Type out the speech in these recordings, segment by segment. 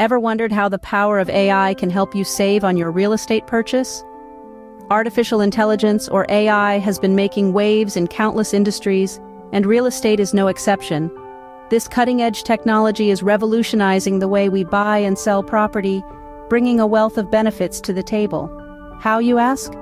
Ever wondered how the power of AI can help you save on your real estate purchase? Artificial intelligence, or AI, has been making waves in countless industries, and real estate is no exception. This cutting-edge technology is revolutionizing the way we buy and sell property, bringing a wealth of benefits to the table. How, you ask?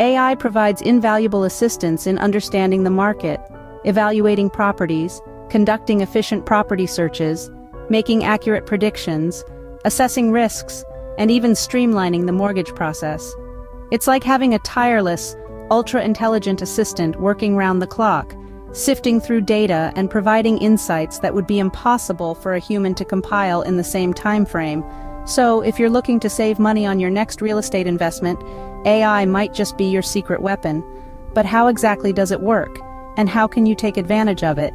AI provides invaluable assistance in understanding the market, evaluating properties, conducting efficient property searches, making accurate predictions, assessing risks, and even streamlining the mortgage process. It's like having a tireless, ultra-intelligent assistant working round the clock, sifting through data and providing insights that would be impossible for a human to compile in the same time frame. So, if you're looking to save money on your next real estate investment, AI might just be your secret weapon. But how exactly does it work? And how can you take advantage of it?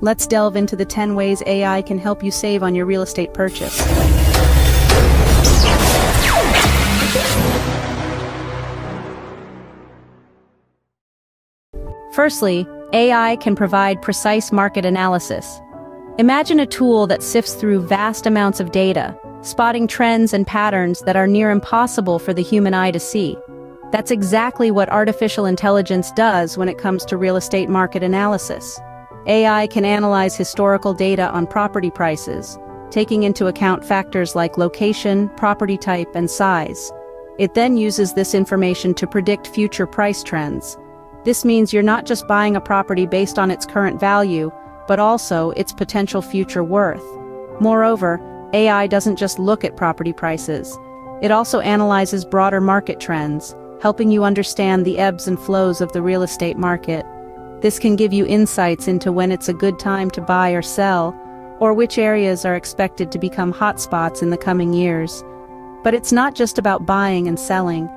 Let's delve into the 10 ways AI can help you save on your real estate purchase. Firstly, AI can provide precise market analysis. Imagine a tool that sifts through vast amounts of data, spotting trends and patterns that are near impossible for the human eye to see. That's exactly what artificial intelligence does when it comes to real estate market analysis. AI can analyze historical data on property prices, taking into account factors like location, property type, and size. It then uses this information to predict future price trends. This means you're not just buying a property based on its current value, but also its potential future worth. Moreover, AI doesn't just look at property prices. It also analyzes broader market trends, helping you understand the ebbs and flows of the real estate market. This can give you insights into when it's a good time to buy or sell, or which areas are expected to become hotspots in the coming years. But it's not just about buying and selling.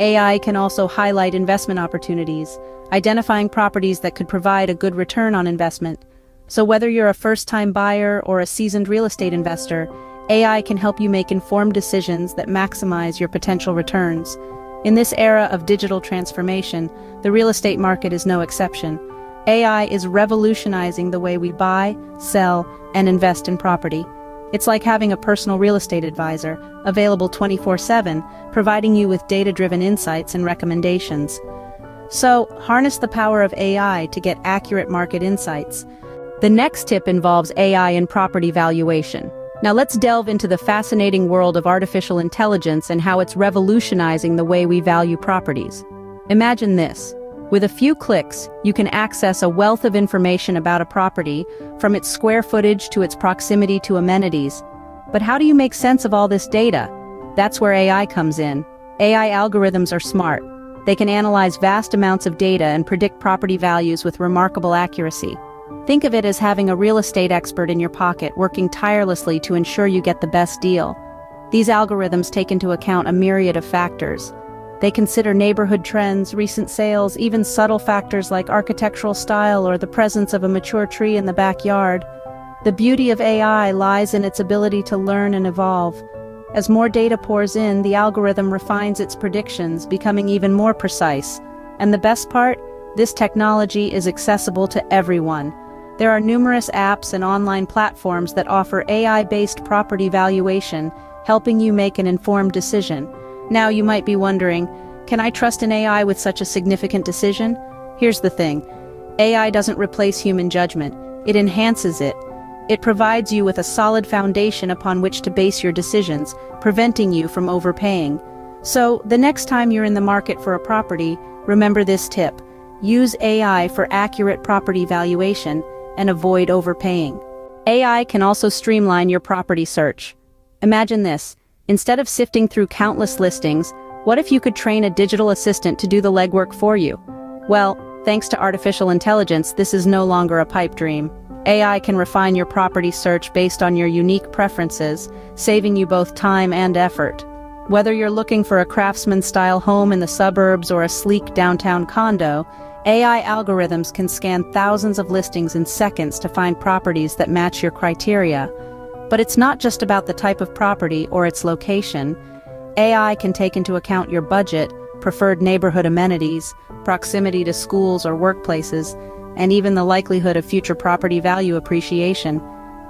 AI can also highlight investment opportunities, identifying properties that could provide a good return on investment. So whether you're a first-time buyer or a seasoned real estate investor, AI can help you make informed decisions that maximize your potential returns. In this era of digital transformation, the real estate market is no exception. AI is revolutionizing the way we buy, sell, and invest in property. It's like having a personal real estate advisor, available 24/7, providing you with data-driven insights and recommendations. So, harness the power of AI to get accurate market insights. The next tip involves AI in property valuation. Now let's delve into the fascinating world of artificial intelligence and how it's revolutionizing the way we value properties. Imagine this. With a few clicks, you can access a wealth of information about a property, from its square footage to its proximity to amenities. But how do you make sense of all this data? That's where AI comes in. AI algorithms are smart. They can analyze vast amounts of data and predict property values with remarkable accuracy. Think of it as having a real estate expert in your pocket, working tirelessly to ensure you get the best deal. These algorithms take into account a myriad of factors. They consider neighborhood trends, recent sales, even subtle factors like architectural style or the presence of a mature tree in the backyard. The beauty of AI lies in its ability to learn and evolve. As more data pours in, the algorithm refines its predictions, becoming even more precise. And the best part? This technology is accessible to everyone. There are numerous apps and online platforms that offer AI-based property valuation, helping you make an informed decision. Now you might be wondering, can I trust an AI with such a significant decision? Here's the thing. AI doesn't replace human judgment, it enhances it. It provides you with a solid foundation upon which to base your decisions, preventing you from overpaying. So, the next time you're in the market for a property, remember this tip. Use AI for accurate property valuation and avoid overpaying. AI can also streamline your property search. Imagine this. Instead of sifting through countless listings, what if you could train a digital assistant to do the legwork for you? Well, thanks to artificial intelligence, this is no longer a pipe dream. AI can refine your property search based on your unique preferences, saving you both time and effort. Whether you're looking for a craftsman-style home in the suburbs or a sleek downtown condo, AI algorithms can scan thousands of listings in seconds to find properties that match your criteria. But it's not just about the type of property or its location. AI can take into account your budget, preferred neighborhood amenities, proximity to schools or workplaces, and even the likelihood of future property value appreciation.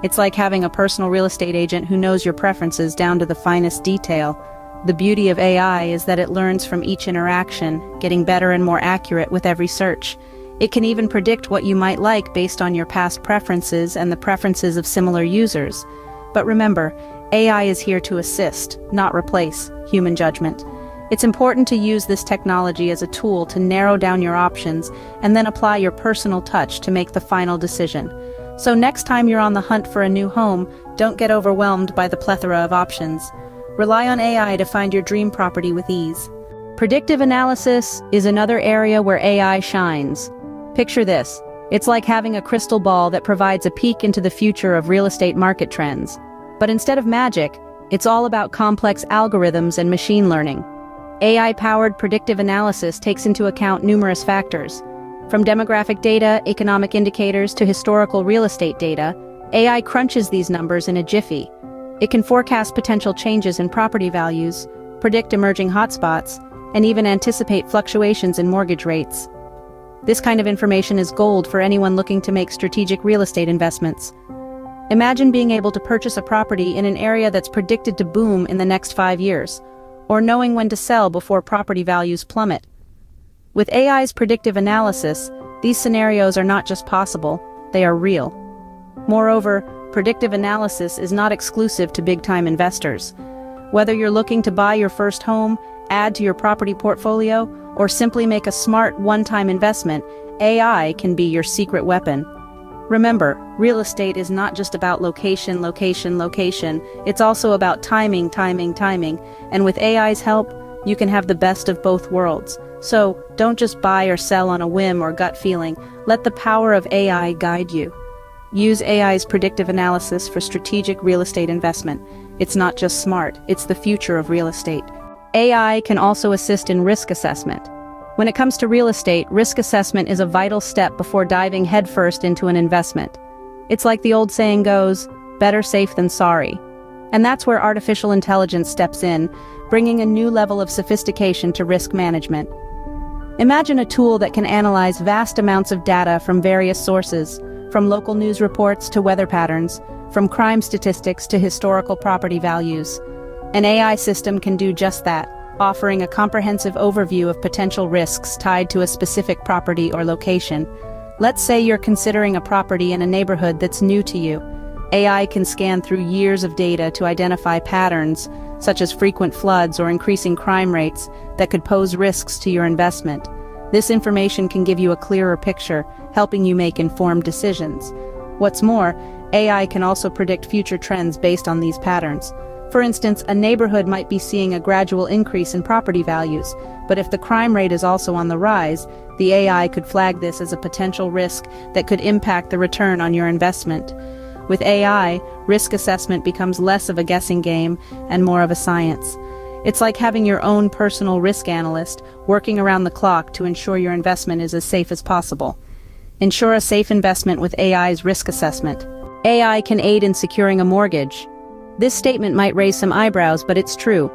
It's like having a personal real estate agent who knows your preferences down to the finest detail. The beauty of AI is that it learns from each interaction, getting better and more accurate with every search. It can even predict what you might like based on your past preferences and the preferences of similar users. But remember, AI is here to assist, not replace, human judgment. It's important to use this technology as a tool to narrow down your options and then apply your personal touch to make the final decision. So next time you're on the hunt for a new home, don't get overwhelmed by the plethora of options. Rely on AI to find your dream property with ease. Predictive analysis is another area where AI shines. Picture this. It's like having a crystal ball that provides a peek into the future of real estate market trends. But instead of magic, it's all about complex algorithms and machine learning. AI-powered predictive analysis takes into account numerous factors. From demographic data, economic indicators, to historical real estate data, AI crunches these numbers in a jiffy. It can forecast potential changes in property values, predict emerging hotspots, and even anticipate fluctuations in mortgage rates. This kind of information is gold for anyone looking to make strategic real estate investments. Imagine being able to purchase a property in an area that's predicted to boom in the next 5 years, or knowing when to sell before property values plummet. With AI's predictive analysis, these scenarios are not just possible, they are real. Moreover, predictive analysis is not exclusive to big-time investors. Whether you're looking to buy your first home, add to your property portfolio, or simply make a smart one-time investment, AI can be your secret weapon. Remember, real estate is not just about location, location, location. It's also about timing, timing, timing. And with AI's help, you can have the best of both worlds. So, don't just buy or sell on a whim or gut feeling. Let the power of AI guide you. Use AI's predictive analysis for strategic real estate investment. It's not just smart, it's the future of real estate. AI can also assist in risk assessment. When it comes to real estate, risk assessment is a vital step before diving headfirst into an investment. It's like the old saying goes, better safe than sorry. And that's where artificial intelligence steps in, bringing a new level of sophistication to risk management. Imagine a tool that can analyze vast amounts of data from various sources, from local news reports to weather patterns, from crime statistics to historical property values. An AI system can do just that, offering a comprehensive overview of potential risks tied to a specific property or location. Let's say you're considering a property in a neighborhood that's new to you. AI can scan through years of data to identify patterns, such as frequent floods or increasing crime rates, that could pose risks to your investment. This information can give you a clearer picture, helping you make informed decisions. What's more, AI can also predict future trends based on these patterns. For instance, a neighborhood might be seeing a gradual increase in property values, but if the crime rate is also on the rise, the AI could flag this as a potential risk that could impact the return on your investment. With AI, risk assessment becomes less of a guessing game and more of a science. It's like having your own personal risk analyst working around the clock to ensure your investment is as safe as possible. Ensure a safe investment with AI's risk assessment. AI can aid in securing a mortgage. This statement might raise some eyebrows, but it's true.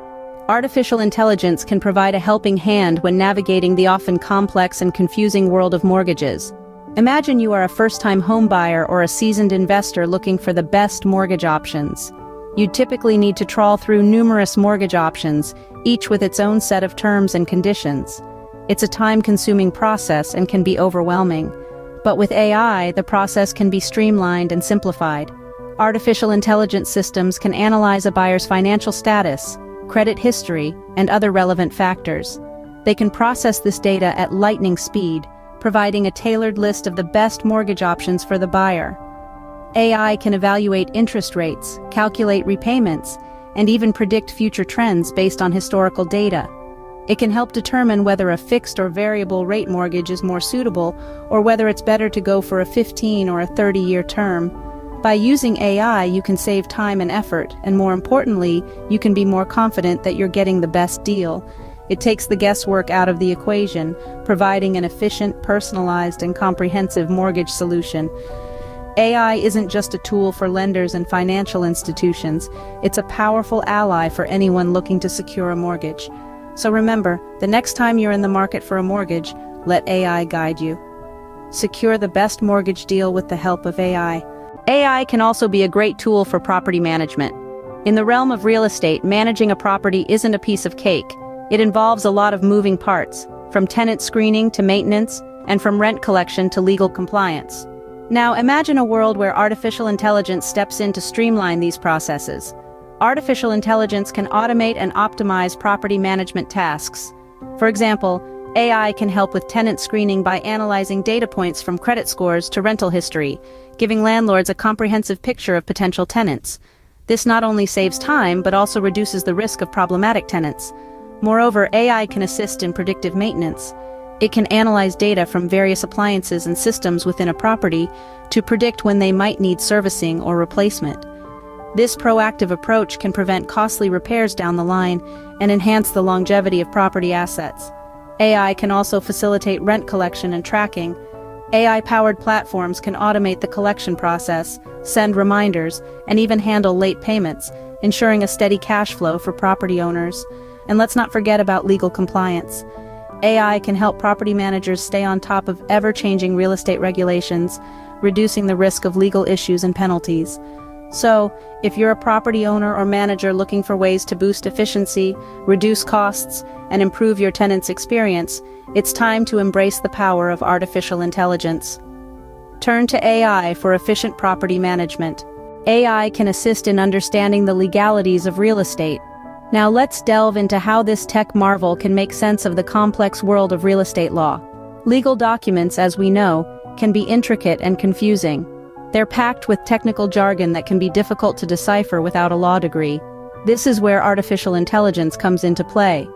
Artificial intelligence can provide a helping hand when navigating the often complex and confusing world of mortgages. Imagine you are a first-time homebuyer or a seasoned investor looking for the best mortgage options. You'd typically need to trawl through numerous mortgage options, each with its own set of terms and conditions. It's a time-consuming process and can be overwhelming. But with AI, the process can be streamlined and simplified. Artificial intelligence systems can analyze a buyer's financial status, credit history, and other relevant factors. They can process this data at lightning speed, providing a tailored list of the best mortgage options for the buyer. AI can evaluate interest rates, calculate repayments, and even predict future trends based on historical data. It can help determine whether a fixed or variable rate mortgage is more suitable, or whether it's better to go for a 15 or a 30-year term. By using AI, you can save time and effort, and more importantly, you can be more confident that you're getting the best deal. It takes the guesswork out of the equation, providing an efficient, personalized, and comprehensive mortgage solution. AI isn't just a tool for lenders and financial institutions, it's a powerful ally for anyone looking to secure a mortgage. So remember, the next time you're in the market for a mortgage, let AI guide you. Secure the best mortgage deal with the help of AI. AI can also be a great tool for property management. In the realm of real estate, managing a property isn't a piece of cake. It involves a lot of moving parts, from tenant screening to maintenance, and from rent collection to legal compliance. Now imagine a world where artificial intelligence steps in to streamline these processes. Artificial intelligence can automate and optimize property management tasks. For example, AI can help with tenant screening by analyzing data points from credit scores to rental history, giving landlords a comprehensive picture of potential tenants. This not only saves time but also reduces the risk of problematic tenants. Moreover, AI can assist in predictive maintenance. It can analyze data from various appliances and systems within a property to predict when they might need servicing or replacement. This proactive approach can prevent costly repairs down the line and enhance the longevity of property assets. AI can also facilitate rent collection and tracking. AI-powered platforms can automate the collection process, send reminders, and even handle late payments, ensuring a steady cash flow for property owners. And let's not forget about legal compliance. AI can help property managers stay on top of ever-changing real estate regulations, reducing the risk of legal issues and penalties. So, if you're a property owner or manager looking for ways to boost efficiency, reduce costs, and improve your tenants' experience, it's time to embrace the power of artificial intelligence. Turn to AI for efficient property management. AI can assist in understanding the legalities of real estate. Now let's delve into how this tech marvel can make sense of the complex world of real estate law. Legal documents, as we know, can be intricate and confusing. They're packed with technical jargon that can be difficult to decipher without a law degree. This is where artificial intelligence comes into play.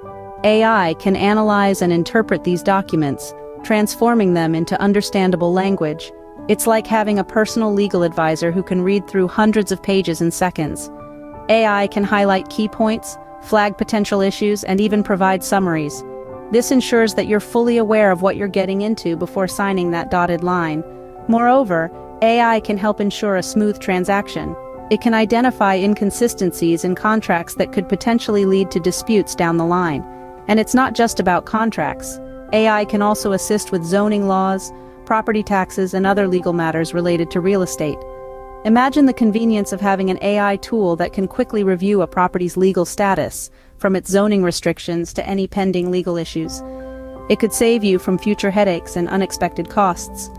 AI can analyze and interpret these documents, transforming them into understandable language. It's like having a personal legal advisor who can read through hundreds of pages in seconds. AI can highlight key points, flag potential issues, and even provide summaries. This ensures that you're fully aware of what you're getting into before signing that dotted line. Moreover, AI can help ensure a smooth transaction. It can identify inconsistencies in contracts that could potentially lead to disputes down the line. And it's not just about contracts. AI can also assist with zoning laws, property taxes, and other legal matters related to real estate. Imagine the convenience of having an AI tool that can quickly review a property's legal status, from its zoning restrictions to any pending legal issues. It could save you from future headaches and unexpected costs.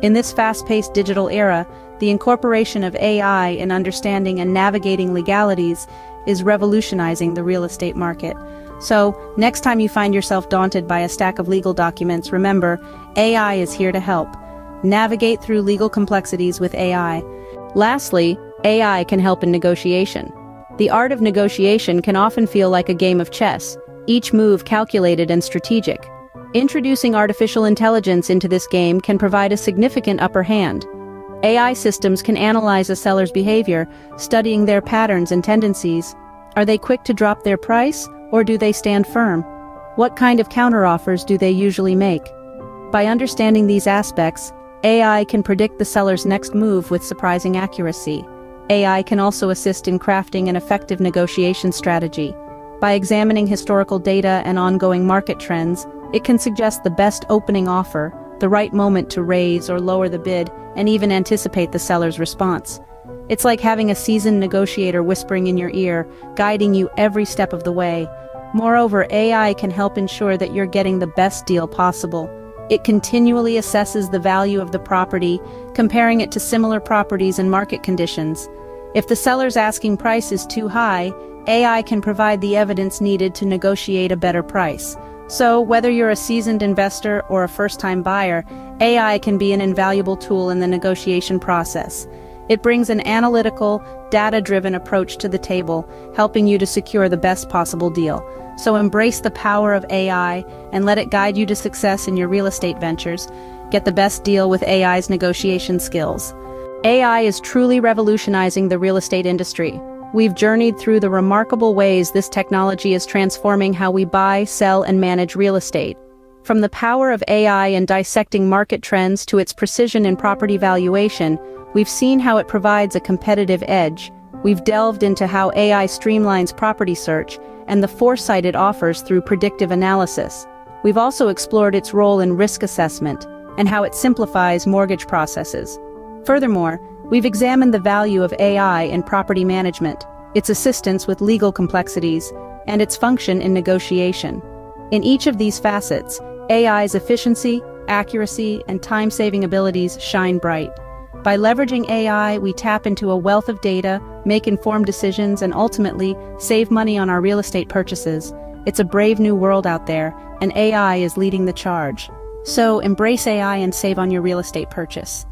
In this fast-paced digital era, the incorporation of AI in understanding and navigating legalities is revolutionizing the real estate market. So, next time you find yourself daunted by a stack of legal documents, remember, AI is here to help. Navigate through legal complexities with AI. Lastly, AI can help in negotiation. The art of negotiation can often feel like a game of chess, each move calculated and strategic. Introducing artificial intelligence into this game can provide a significant upper hand. AI systems can analyze a seller's behavior, studying their patterns and tendencies. Are they quick to drop their price, or do they stand firm? What kind of counteroffers do they usually make? By understanding these aspects, AI can predict the seller's next move with surprising accuracy. AI can also assist in crafting an effective negotiation strategy. By examining historical data and ongoing market trends, it can suggest the best opening offer, the right moment to raise or lower the bid, and even anticipate the seller's response. It's like having a seasoned negotiator whispering in your ear, guiding you every step of the way. Moreover, AI can help ensure that you're getting the best deal possible. It continually assesses the value of the property, comparing it to similar properties and market conditions. If the seller's asking price is too high, AI can provide the evidence needed to negotiate a better price. So, whether you're a seasoned investor or a first-time buyer, AI can be an invaluable tool in the negotiation process. It brings an analytical, data-driven approach to the table, helping you to secure the best possible deal. So embrace the power of AI and let it guide you to success in your real estate ventures. Get the best deal with AI's negotiation skills. AI is truly revolutionizing the real estate industry. We've journeyed through the remarkable ways this technology is transforming how we buy, sell, and manage real estate. From the power of AI in dissecting market trends to its precision in property valuation, we've seen how it provides a competitive edge. We've delved into how AI streamlines property search and the foresight it offers through predictive analysis. We've also explored its role in risk assessment and how it simplifies mortgage processes. Furthermore, We've examined the value of AI in property management, its assistance with legal complexities, and its function in negotiation. In each of these facets, AI's efficiency, accuracy, and time-saving abilities shine bright. By leveraging AI, we tap into a wealth of data, make informed decisions, and ultimately save money on our real estate purchases. It's a brave new world out there, and AI is leading the charge. So embrace AI and save on your real estate purchase.